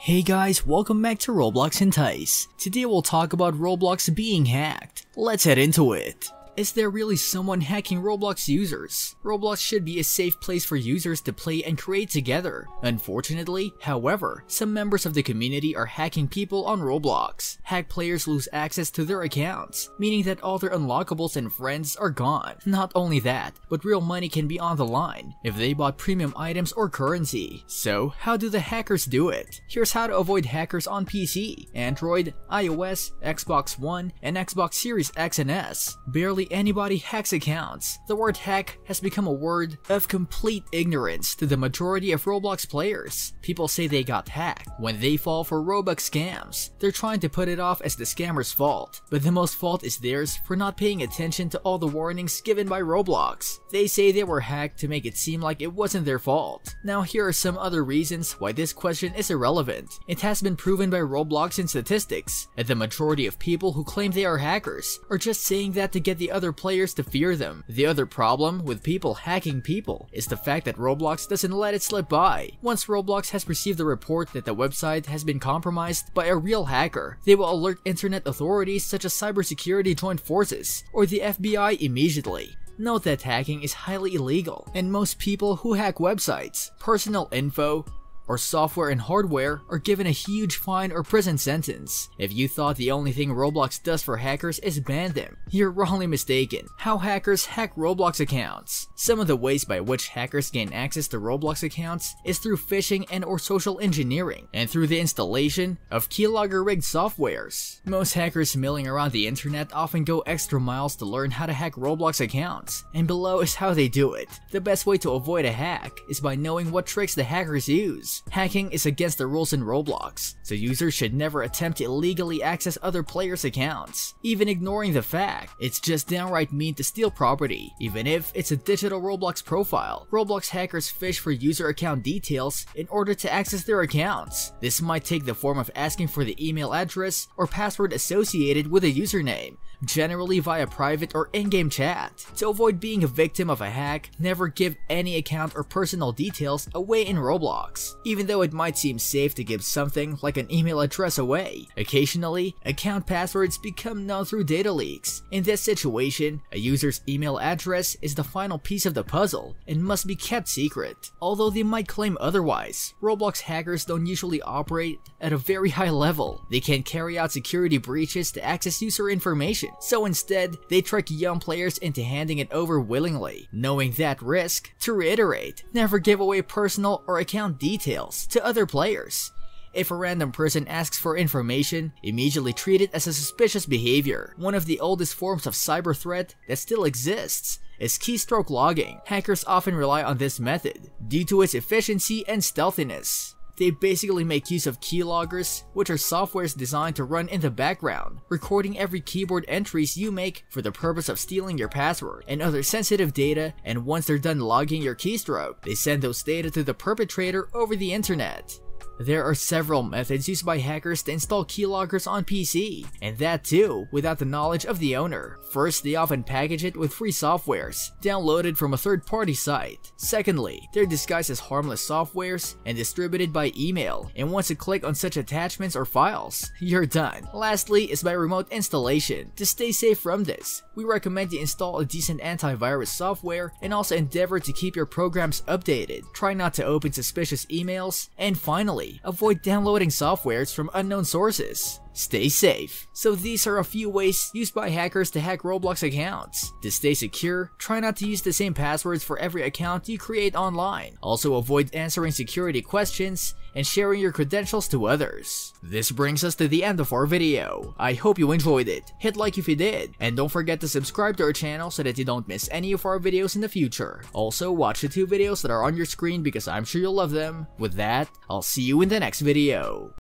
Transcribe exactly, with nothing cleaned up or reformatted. Hey guys, welcome back to Roblox Entice. Today we'll talk about Roblox being hacked. Let's head into it. Is there really someone hacking Roblox users? Roblox should be a safe place for users to play and create together. Unfortunately, however, some members of the community are hacking people on Roblox. Hacked players lose access to their accounts, meaning that all their unlockables and friends are gone. Not only that, but real money can be on the line if they bought premium items or currency. So, how do the hackers do it? Here's how to avoid hackers on P C, Android, iOS, Xbox One, and Xbox Series X and S. Barely anybody hacks accounts. The word hack has become a word of complete ignorance to the majority of Roblox players. People say they got hacked when they fall for Robux scams. They're trying to put it off as the scammer's fault, but the most fault is theirs for not paying attention to all the warnings given by Roblox. They say they were hacked to make it seem like it wasn't their fault. Now here are some other reasons why this question is irrelevant. It has been proven by Roblox in statistics that the majority of people who claim they are hackers are just saying that to get the other players to fear them. The other problem with people hacking people is the fact that Roblox doesn't let it slip by. Once Roblox has received a report that the website has been compromised by a real hacker, they will alert internet authorities such as Cybersecurity Joint Forces or the F B I immediately. Note that hacking is highly illegal, and most people who hack websites, personal info, or software and hardware are given a huge fine or prison sentence. If you thought the only thing Roblox does for hackers is ban them, you're wrongly mistaken. How hackers hack Roblox accounts. Some of the ways by which hackers gain access to Roblox accounts is through phishing and or social engineering, and through the installation of keylogger rigged softwares. Most hackers milling around the internet often go extra miles to learn how to hack Roblox accounts, and below is how they do it. The best way to avoid a hack is by knowing what tricks the hackers use. Hacking is against the rules in Roblox, so users should never attempt to illegally access other players' accounts. Even ignoring the fact, it's just downright mean to steal property, even if it's a digital Roblox profile. Roblox hackers fish for user account details in order to access their accounts. This might take the form of asking for the email address or password associated with a username, generally via private or in-game chat. To avoid being a victim of a hack, never give any account or personal details away in Roblox. Even though it might seem safe to give something like an email address away, occasionally, account passwords become known through data leaks. In this situation, a user's email address is the final piece of the puzzle and must be kept secret. Although they might claim otherwise, Roblox hackers don't usually operate at a very high level. They can't carry out security breaches to access user information, so instead, they trick young players into handing it over willingly. Knowing that risk, to reiterate, never give away personal or account details to other players. If a random person asks for information, immediately treat it as a suspicious behavior. One of the oldest forms of cyber threat that still exists is keystroke logging. Hackers often rely on this method due to its efficiency and stealthiness. They basically make use of keyloggers, which are softwares designed to run in the background, recording every keyboard entries you make for the purpose of stealing your password and other sensitive data, and once they're done logging your keystroke, they send those data to the perpetrator over the internet. There are several methods used by hackers to install keyloggers on P C, and that too without the knowledge of the owner. First, they often package it with free softwares downloaded from a third-party site. Secondly, they're disguised as harmless softwares and distributed by email, and once you click on such attachments or files, you're done. Lastly is by remote installation. To stay safe from this, we recommend you install a decent antivirus software and also endeavor to keep your programs updated. Try not to open suspicious emails, and finally, avoid downloading softwares from unknown sources. Stay safe. So these are a few ways used by hackers to hack Roblox accounts. To stay secure, try not to use the same passwords for every account you create online. Also avoid answering security questions and sharing your credentials to others. This brings us to the end of our video. I hope you enjoyed it. Hit like if you did, and don't forget to subscribe to our channel so that you don't miss any of our videos in the future. Also watch the two videos that are on your screen because I'm sure you'll love them. With that, I'll see you in the next video.